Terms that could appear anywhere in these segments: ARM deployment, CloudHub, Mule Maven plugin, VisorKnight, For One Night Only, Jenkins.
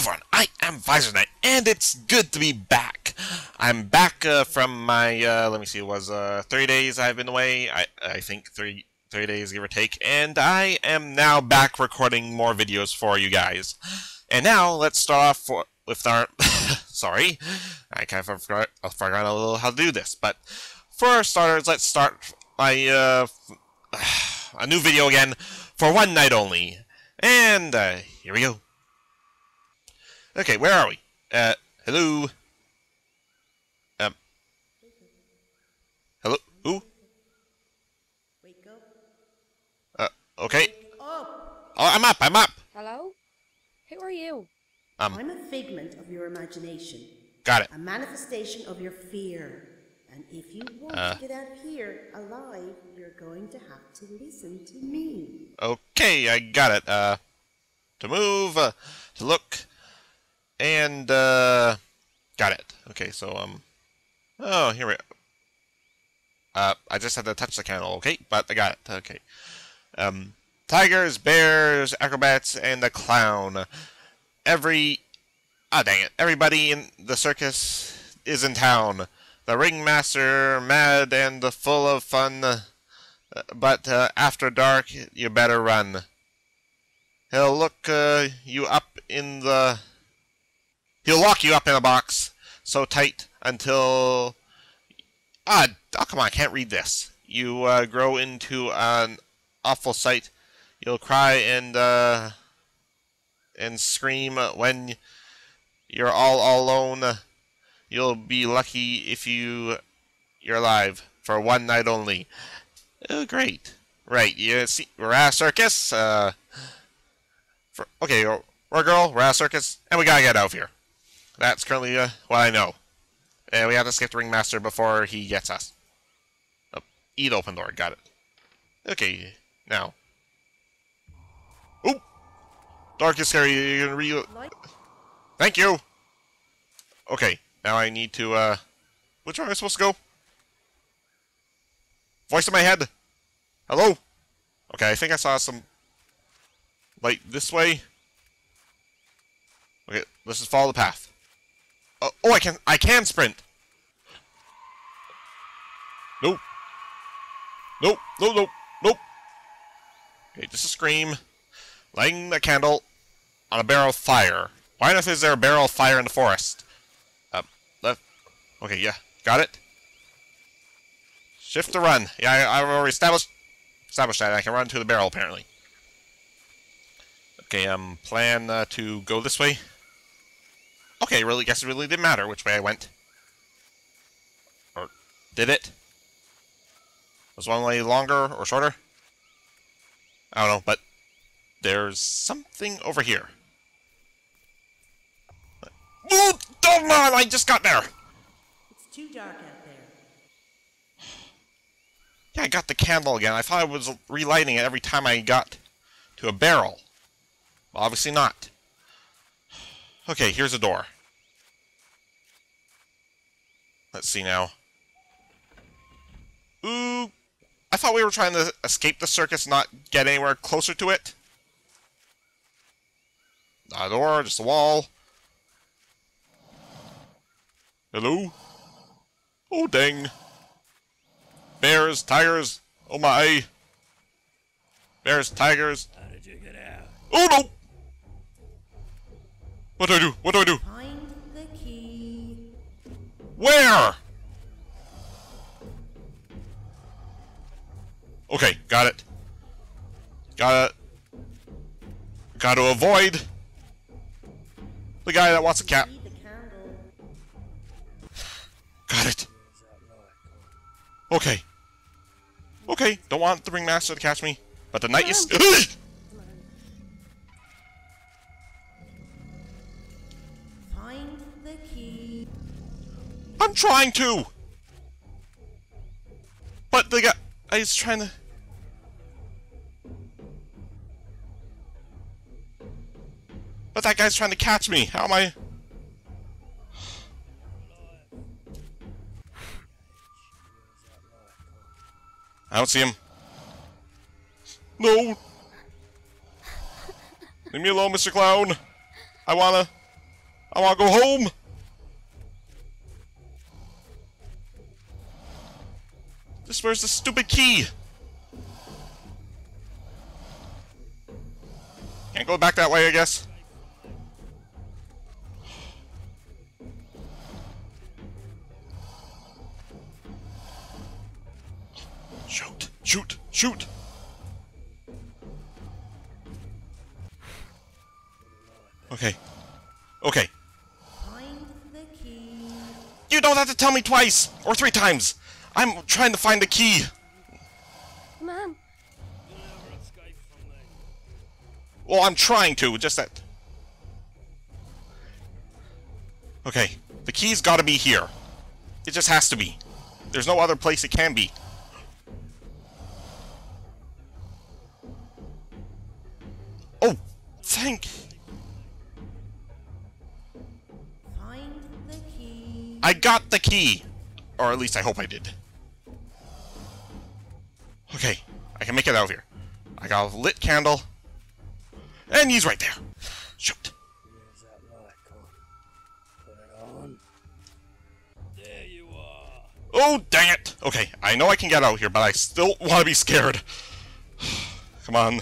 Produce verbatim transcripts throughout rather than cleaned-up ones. everyone, I am VisorKnight, and it's good to be back. I'm back uh, from my, uh, let me see, it was uh, three days I've been away, I, I think three, three days give or take, and I am now back recording more videos for you guys. And now, let's start off for, with our, sorry, I kind of forgot, I forgot a little how to do this, but for our starters, let's start my, uh, a new video again, For One Night Only, and uh, here we go. Okay, where are we? Uh, hello? Um. Hello? Who? Wake up. Uh, okay. Wake up. Oh, I'm up, I'm up! Hello? Who are you? Um. I'm a figment of your imagination. Got it. A manifestation of your fear. And if you want uh. to get out of here alive, you're going to have to listen to me. Okay, I got it. Uh, to move, uh, to look... And, uh, got it. Okay, so, um, oh, here we go. Uh, I just had to touch the candle, okay? But I got it, okay. Um, tigers, bears, acrobats, and a clown. Every, ah, oh, dang it. Everybody in the circus is in town. The ringmaster, mad and full of fun. But, uh, after dark, you better run. He'll look, uh, you up in the... He'll lock you up in a box so tight until... Ah, oh, come on, I can't read this. You uh, grow into an awful sight. You'll cry and uh, and scream when you're all, all alone. You'll be lucky if you, you're alive for one night only. Oh, great. Right, you see, we're at a circus. Uh, for, okay, we're a girl, we're at a circus, and we gotta get out of here. That's currently uh, what I know. And we have to skip the ringmaster before he gets us. Oh, eat open door, got it. Okay, now. Oop! Dark is scary, you can re- Thank you! Okay, now I need to, uh... Which one am I supposed to go? Voice in my head! Hello? Okay, I think I saw some... light this way. Okay, let's just follow the path. Oh, oh, I can, I can sprint. Nope. Nope, nope, nope, nope. Okay, just a scream. Lighting the candle on a barrel of fire. Why on earth is there a barrel of fire in the forest? Up, left. Okay, yeah, got it. Shift to run. Yeah, I, I've already established, established that. I can run to the barrel, apparently. Okay, um, plan uh, to go this way. Okay, really, guess it really didn't matter which way I went. Or, did it? Was one way longer or shorter? I don't know, but there's something over here. Oh, oh man, I just got there! It's too dark out there. Yeah, I got the candle again. I thought I was relighting it every time I got to a barrel. Well, obviously not. Okay, here's a door. Let's see now. Ooh, I thought we were trying to escape the circus, not get anywhere closer to it. Not a door, just a wall. Hello? Oh, dang. Bears, tigers, oh my. Bears, tigers. How did you get out? Oh, no! What do I do? What do I do? Find the key. Where? Okay, got it. Gotta... Gotta avoid... the guy that wants a cat. Got it. Okay. Okay, don't want the ringmaster to catch me, but the knight is... I'm trying to! But the guy... I was trying to... But that guy's trying to catch me! How am I... I don't see him. No! Leave me alone, Mister Clown! I wanna... I want to go home. This, where's the stupid key? Can't go back that way, I guess. Shoot, shoot, shoot. Okay. Okay. The key. You don't have to tell me twice or three times. I'm trying to find the key. Mom. Well, I'm trying to, just that. Okay. The key's gotta be here. It just has to be. There's no other place it can be. Oh, thank you. I got the key! Or at least I hope I did. Okay, I can make it out of here. I got a lit candle. And he's right there! Shoot! Where's that light gone? Put it on. There you are! Oh, dang it! Okay, I know I can get out of here, but I still want to be scared. Come on.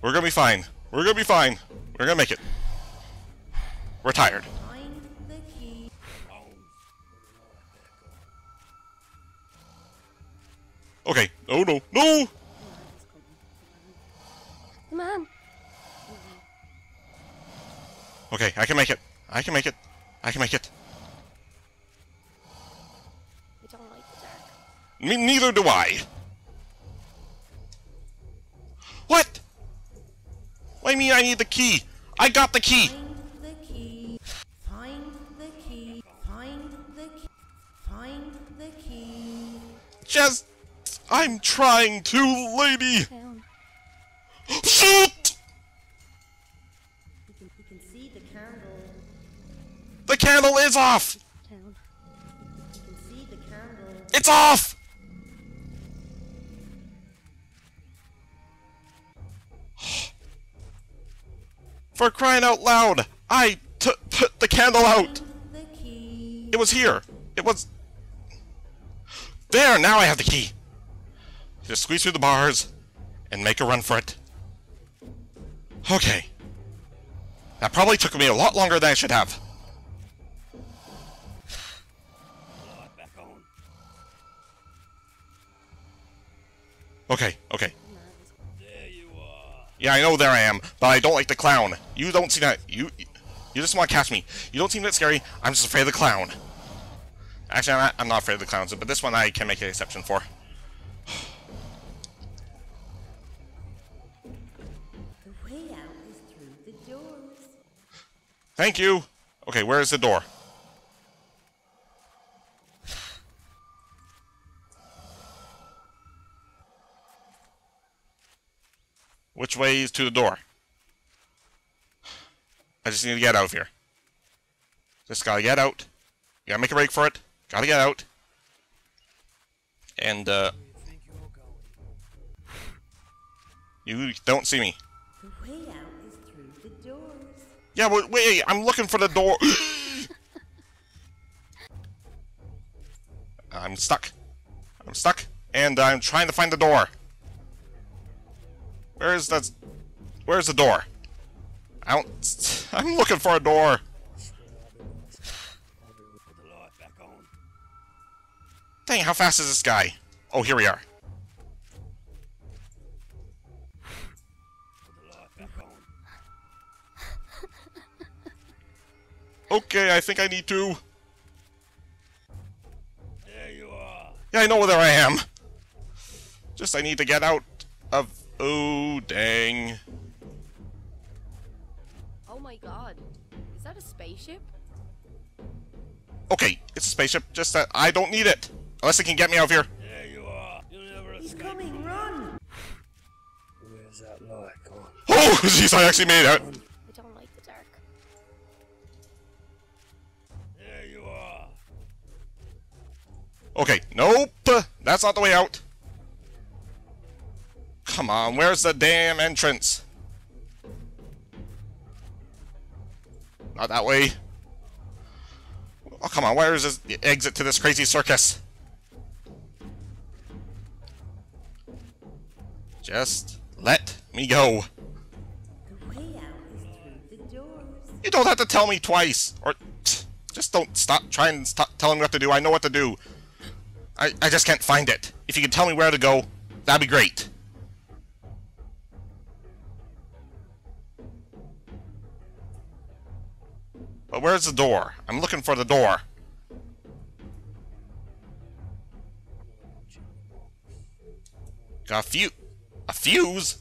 We're gonna be fine. We're gonna be fine. We're gonna make it. We're tired. Okay. Oh no. No! Mom! Okay, I can make it. I can make it. I can make it. You don't like the dark. Me neither do I. What? What do you mean I need the key? I got the key! Find the key. Find the key. Find the key. Find the key. Just... I'm trying to, lady! Down. Shoot! You can, you can see the candle. The candle is off! Down. You can see the candle. It's off! For crying out loud! I t put the candle out! The key. It was here. It was... There! Now I have the key! Just squeeze through the bars and make a run for it. Okay. That probably took me a lot longer than I should have. Okay, okay. There you are. Yeah, I know there I am, but I don't like the clown. You don't see that. You you just want to catch me. You don't seem that scary. I'm just afraid of the clown. Actually, I'm not, I'm not afraid of the clowns, but this one I can make an exception for. Thank you! Okay, where is the door? Which way is to the door? I just need to get out of here. Just gotta get out. Gotta make a break for it. Gotta get out. And, uh... you don't see me. Yeah, but wait, I'm looking for the door. I'm stuck. I'm stuck, and I'm trying to find the door. Where is that? Where's the door? I don't. I'm looking for a door. Dang, how fast is this guy? Oh, here we are. Okay, I think I need to. There you are. Yeah, I know where I am. Just I need to get out of... Oh, dang. Oh my god. Is that a spaceship? Okay, it's a spaceship. Just that I don't need it. Unless it can get me out of here. There you are. You'll never escape. He's coming. Run. Where's that light gone? Oh, jeez, I actually made it out. Okay, nope! That's not the way out! Come on, where's the damn entrance? Not that way. Oh, come on. Where is this, the exit to this crazy circus? Just let me go. The way out is through the doors. You don't have to tell me twice. Or just don't stop trying and stop telling me what to do. I know what to do. I, I just can't find it. If you could tell me where to go, that'd be great. But where's the door? I'm looking for the door. Got a fuse. A fuse?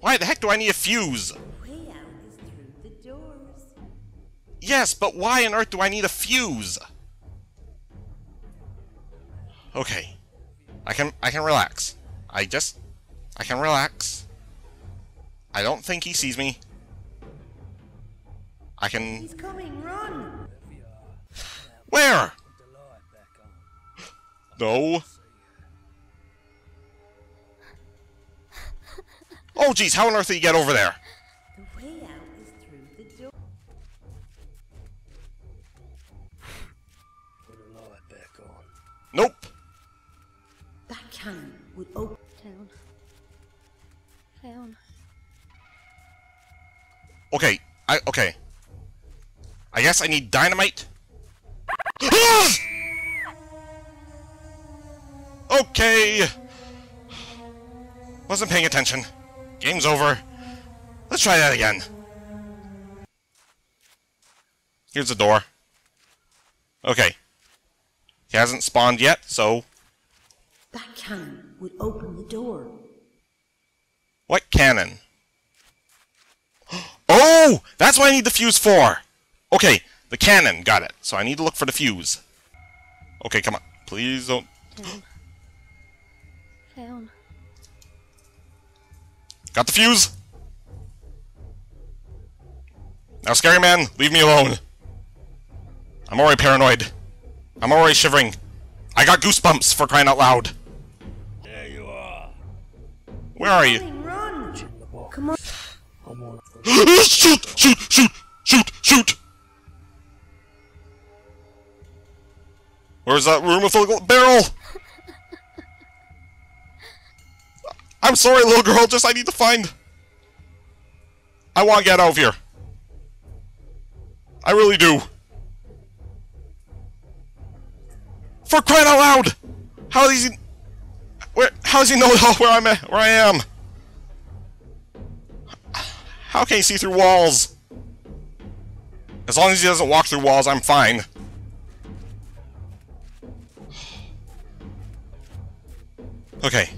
Why the heck do I need a fuse? Way out is through the doors. Yes, but why on earth do I need a fuse? Okay. I can I can relax. I just I can relax. I don't think he sees me. I can... He's coming, run! Where? No. Oh, geez, how on earth did you get over there? The way out is through the door. Put a light back on. Nope. That cannon would open down. Down. Okay, I okay. I guess I need dynamite. Okay. Wasn't paying attention. Game's over. Let's try that again. Here's the door. Okay. He hasn't spawned yet, so... That cannon would open the door. What cannon? Oh! That's what I need the fuse for! Okay, the cannon. Got it. So I need to look for the fuse. Okay, come on. Please don't... Down. Down. Got the fuse! Now, Scary Man, leave me alone. I'm already paranoid. I'm already shivering. I got goosebumps, for crying out loud. There you are. Where are you? Run. Come on. Shoot! Shoot! Shoot! Shoot! Shoot! Where's that room with the barrel? I'm sorry, little girl, just I need to find... I want to get out of here. I really do. For crying out loud! How does he... Where, how does he know where I'm at, where I am? How can he see through walls? As long as he doesn't walk through walls, I'm fine. Okay.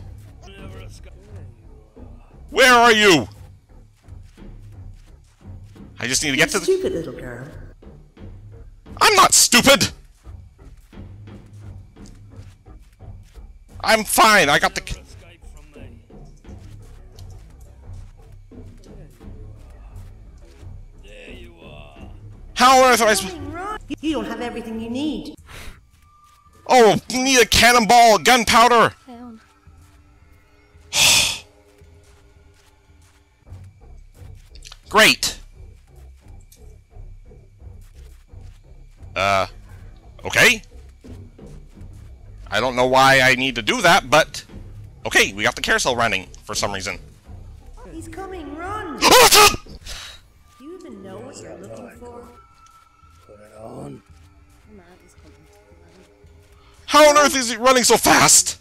Where are you? I just need to get to the... Stupid little girl. I'm not stupid! I'm fine, I got the... There you are. How on earth am I supposed... You don't have everything you need. Oh, you need a cannonball, gunpowder! Great. Uh, okay. I don't know why I need to do that, but... Okay, we got the carousel running, for some reason. He's coming, run! Do you even know what you're looking for? Put it on. How on earth is he running so fast?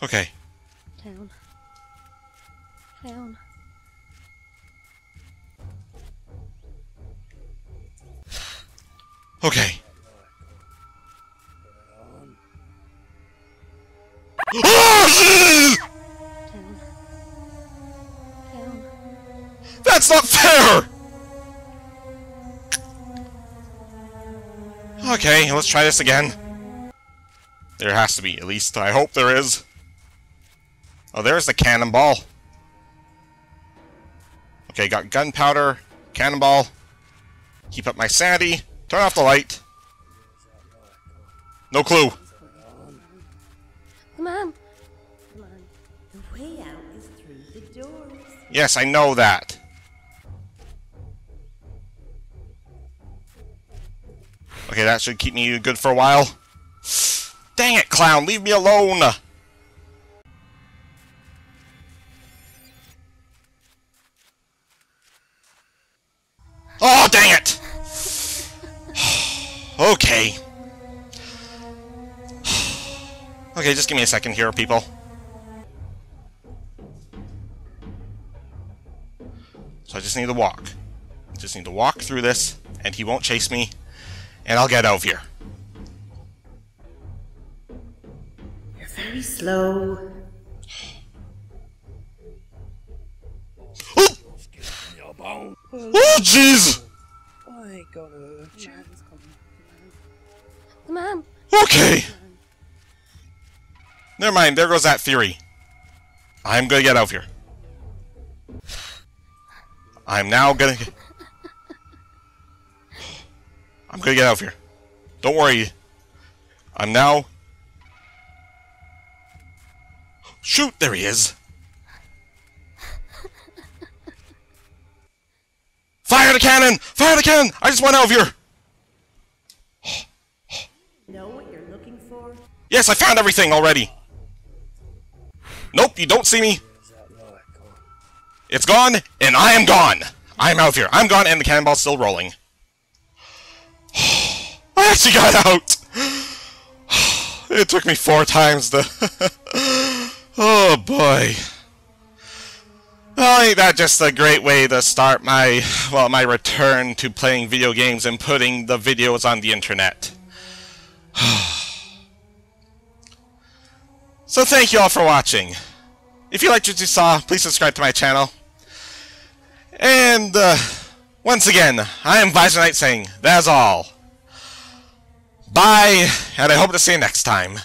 Okay. Down. Down. Okay. Down. Down. That's not fair! Okay, let's try this again. There has to be, at least I hope there is. Oh, there's the cannonball. Okay, got gunpowder, cannonball. Keep up my sanity. Turn off the light. No clue. Come on. Come on. way out is through the doors. Yes, I know that. Okay, that should keep me good for a while. Dang it, clown! Leave me alone! Oh, dang it! Okay. Okay, just give me a second here, people. So I just need to walk. Just need to walk through this, and he won't chase me, and I'll get out of here. You're very slow. Oh, jeez! Mom. Okay. Never mind. There goes that theory. I'm gonna get out of here. I'm now gonna. Get... I'm gonna get out of here. Don't worry. I'm now. Shoot! There he is. Fire the cannon! Fire the cannon! I just went out of here. Know what you're looking for? Yes, I found everything already. Nope, you don't see me. It's gone, and I am gone. I am out of here. I'm gone, and the cannonball's still rolling. I actually got out. It took me four times to. Oh boy. Well, ain't that just a great way to start my, well, my return to playing video games and putting the videos on the internet. So thank you all for watching. If you liked what you saw, please subscribe to my channel. And, uh, once again, I am VisorKnight saying, that's all. Bye, and I hope to see you next time.